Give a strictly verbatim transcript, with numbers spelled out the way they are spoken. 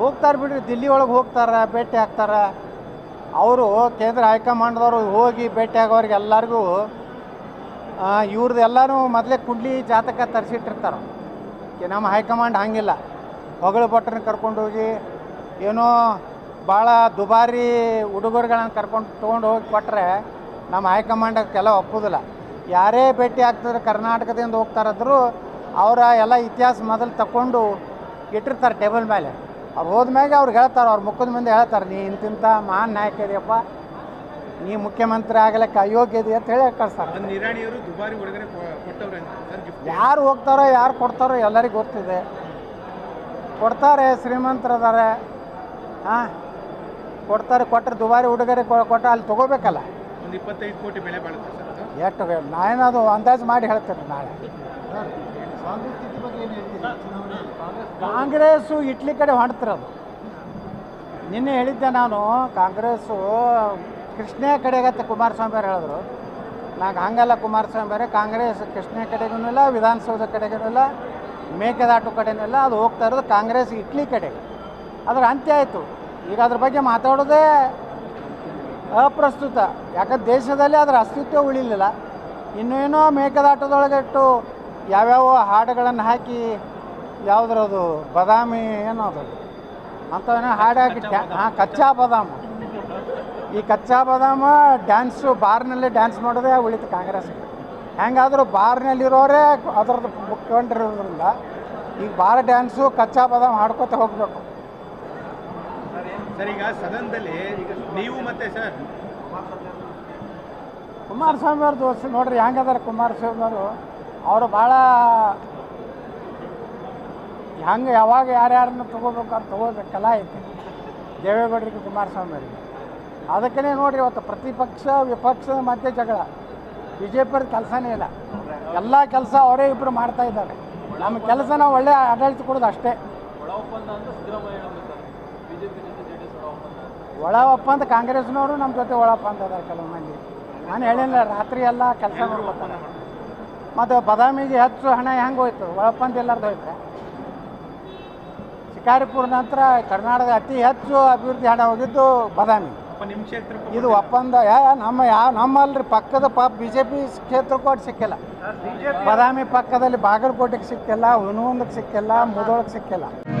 ಹೋಗ್ತಾರೆ ಬಿಡ್ರಿ, ದಿಲ್ಲಿ ಒಳಗೆ ಹೋಗ್ತಾರೆ, ಭೇಟಿ ಆಗ್ತಾರೆ. ಅವರು ಕೇಂದ್ರ ಹೈಕಮಾಂಡ್ದವರು ಹೋಗಿ ಭೇಟಿ ಆಗೋರಿಗೆ ಎಲ್ಲರಿಗೂ ಇವ್ರದ್ದು ಎಲ್ಲರೂ ಮೊದಲೇ ಕುಂಡ್ಲಿ ಜಾತಕ ತರಿಸಿಟ್ಟಿರ್ತಾರೆ. ನಮ್ಮ ಹೈಕಮಾಂಡ್ ಹಂಗಿಲ್ಲ, ಹೊಗಳ ಭಟ್ರನ್ನ ಕರ್ಕೊಂಡೋಗಿ ಏನೋ ಭಾಳ ದುಬಾರಿ ಉಡುಗೊರೆಗಳನ್ನು ಕರ್ಕೊಂಡು ತೊಗೊಂಡು ಹೋಗಿ ಕೊಟ್ಟರೆ ನಮ್ಮ ಹೈಕಮಾಂಡ್ ಕೆಲವು ಒಪ್ಪೋದಿಲ್ಲ. ಯಾರೇ ಭೇಟಿ ಆಗ್ತಿದ್ರೆ ಕರ್ನಾಟಕದಿಂದ ಹೋಗ್ತಾರಾದ್ರೂ ಅವರ ಎಲ್ಲ ಇತಿಹಾಸ ಮೊದಲು ತಗೊಂಡು ಇಟ್ಟಿರ್ತಾರೆ ಟೇಬಲ್ ಮೇಲೆ. ಅವ್ರು ಹೋದ್ಮ್ಯಾಗೆ ಅವ್ರಿಗೆ ಹೇಳ್ತಾರೆ, ಅವ್ರ ಮುಖದ ಮುಂದೆ ಹೇಳ್ತಾರೆ, ನೀ ಇಂತಿಂಥ ಮಹಾನ್ ನಾಯಕ ಇದೆಯಪ್ಪ, ನೀ ಮುಖ್ಯಮಂತ್ರಿ ಆಗಲಿಕ್ಕೆ ಅಯೋಗ್ಯ ಇದೆ ಅಂತ ಹೇಳಿ ಕಳಿಸ್ತಾರೆ. ಯಾರು ಹೋಗ್ತಾರೋ ಯಾರು ಕೊಡ್ತಾರೋ ಎಲ್ಲರಿಗೂ ಗೊತ್ತಿದೆ. ಕೊಡ್ತಾರೆ, ಶ್ರೀಮಂತರದಾರೆ, ಹಾಂ ಕೊಡ್ತಾರೆ. ಕೊಟ್ಟರೆ ದುಬಾರಿ ಉಡುಗೊರೆ ಕೊಟ್ಟ ಅಲ್ಲಿ ತೊಗೋಬೇಕಲ್ಲ. ಒಂದು ಇಪ್ಪತ್ತೈದು ಕೋಟಿ ಬೆಲೆ ಬಾಳುತ್ತೆ ಸರ್. ಎಷ್ಟು ನಾನೇನದು ಅಂದಾಜು ಮಾಡಿ ಹೇಳ್ತೇನೆ ನಾಳೆ. ಕಾಂಗ್ರೆಸ್ಸು ಇಟ್ಲಿ ಕಡೆ ಹೊಂಡ್ತಿರೋದು. ನಿನ್ನೆ ಹೇಳಿದ್ದೆ ನಾನು, ಕಾಂಗ್ರೆಸ್ಸು ಕೃಷ್ಣ ಕಡೆಗತ್ತೆ ಕುಮಾರಸ್ವಾಮಿ ಅವರು ಹೇಳಿದ್ರು. ನಾನು ಹಂಗಲ್ಲ, ಕುಮಾರಸ್ವಾಮಿ ಅವರೇ ಕಾಂಗ್ರೆಸ್ ಕೃಷ್ಣ ಕಡೆಗೂ ಇಲ್ಲ, ವಿಧಾನಸೌಧ ಕಡೆಗೂ ಇಲ್ಲ, ಮೇಕೆದಾಟು ಕಡೆನೂ ಇಲ್ಲ, ಅದು ಹೋಗ್ತಾ ಇರೋದು ಕಾಂಗ್ರೆಸ್ ಇಟ್ಲಿ ಕಡೆಗೆ. ಅದರ ಅಂತ್ಯ ಆಯಿತು. ಈಗ ಅದ್ರ ಬಗ್ಗೆ ಮಾತಾಡೋದೇ ಅಪ್ರಸ್ತುತ. ಯಾಕಂದ್ರೆ ದೇಶದಲ್ಲಿ ಅದರ ಅಸ್ತಿತ್ವ ಉಳಿಲಿಲ್ಲ. ಇನ್ನೇನೋ ಮೇಕೆದಾಟದೊಳಗೆ ಇಟ್ಟು ಯಾವ್ಯಾವ ಹಾಡುಗಳನ್ನು ಹಾಕಿ, ಯಾವುದ್ರದು ಬಾದಾಮಿ ಏನೋ ಅದು ಅಂಥವೇನೋ ಹಾಡು ಹಾಕಿ ಡ್ಯಾ ಹಾಂ ಕಚ್ಚಾ ಬಾದಾಮು, ಈ ಕಚ್ಚಾ ಬಾದಾಮ ಡ್ಯಾನ್ಸು ಬಾರ್ನಲ್ಲಿ ಡ್ಯಾನ್ಸ್ ಮಾಡೋದೇ ಉಳಿತು ಕಾಂಗ್ರೆಸ್. ಹೆಂಗಾದರೂ ಬಾರ್ನಲ್ಲಿರೋರೇ ಅದರದ್ದು ಮುಖ್ಯಕೊಂಡಿರೋದ್ರಿಂದ ಈಗ ಬಾರ್ ಡ್ಯಾನ್ಸು ಕಚ್ಚಾ ಬಾದಾಮ್ ಹಾಡ್ಕೊತ ಹೋಗಬೇಕು. ಸರ್, ಈಗ ಸದನದಲ್ಲಿ ನೀವು ಮತ್ತೆ ಸರ್ ಕುಮಾರಸ್ವಾಮಿ ಅವ್ರ ದೋಸ್ತಿ ನೋಡ್ರಿ ಹೆಂಗದಾರ ಕುಮಾರಸ್ವಾಮಿ ಅವರು. ಅವರು ಭಾಳ ಹೆಂಗೆ ಯಾವಾಗ ಯಾರ್ಯಾರನ್ನ ತೊಗೋಬೇಕು ಅಂತ ತೊಗೋಬೇಕು ಕಲಾ ಐತಿ ದೇವೇಗೌಡರಿಗೆ, ಕುಮಾರಸ್ವಾಮಿ ಅವರಿಗೆ. ಅದಕ್ಕೇ ನೋಡಿರಿ ಇವತ್ತು ಪ್ರತಿಪಕ್ಷ ವಿಪಕ್ಷದ ಮಧ್ಯೆ ಜಗಳ. ಬಿ ಜೆ ಪಿ ಅವ್ರ ಕೆಲಸನೇ ಇಲ್ಲ, ಎಲ್ಲ ಕೆಲಸ ಅವರೇ ಇಬ್ಬರು ಮಾಡ್ತಾ ಇದ್ದಾರೆ. ನಮ್ಮ ಕೆಲಸ ನಾವು ಒಳ್ಳೆ ಆಡಳಿತ ಕೊಡೋದು ಅಷ್ಟೇ. ಒಳ ಒಪ್ಪಂದ ಕಾಂಗ್ರೆಸ್ನವರು ನಮ್ಮ ಜೊತೆ ಒಳ ಒಪ್ಪಂದ ಇದ್ದಾರೆ ಕೆಲವು ಮಂದಿ. ನಾನು ಹೇಳಿಲ್ಲ ರಾತ್ರಿ ಎಲ್ಲ ಕೆಲಸ ನೋಡ್ಕೊತಾನೆ. ಮತ್ತು ಬಾದಾಮಿಗೆ ಹೆಚ್ಚು ಹಣ ಹೆಂಗೆ ಹೋಯ್ತು? ಒಳ ಒಪ್ಪಂದ ಎಲ್ಲರದ್ದು ಹೋಯ್ತು. ಶಿಕಾರಿಪುರ ನಂತರ ಕರ್ನಾಟಕ ಅತಿ ಹೆಚ್ಚು ಅಭಿವೃದ್ಧಿ ಹಣ ಹೋಗಿದ್ದು ಬಾದಾಮಿ. ಇದು ಒಪ್ಪಂದ ನಮ್ಮ ಯಾವ ನಮ್ಮಲ್ರಿ ಪಕ್ಕದ ಪಾಪ ಬಿ ಜೆ ಪಿ ಕ್ಷೇತ್ರಕ್ಕೂ ಅಟ್ಟು ಸಿಕ್ಕಿಲ್ಲ. ಬಾದಾಮಿ ಪಕ್ಕದಲ್ಲಿ ಬಾಗಲಕೋಟೆಗೆ ಸಿಕ್ಕಿಲ್ಲ, ಹುನಗುಂದಕ್ಕೆ ಸಿಕ್ಕಿಲ್ಲ, ಮುದೋಳಕ್ಕೆ ಸಿಕ್ಕಿಲ್ಲ.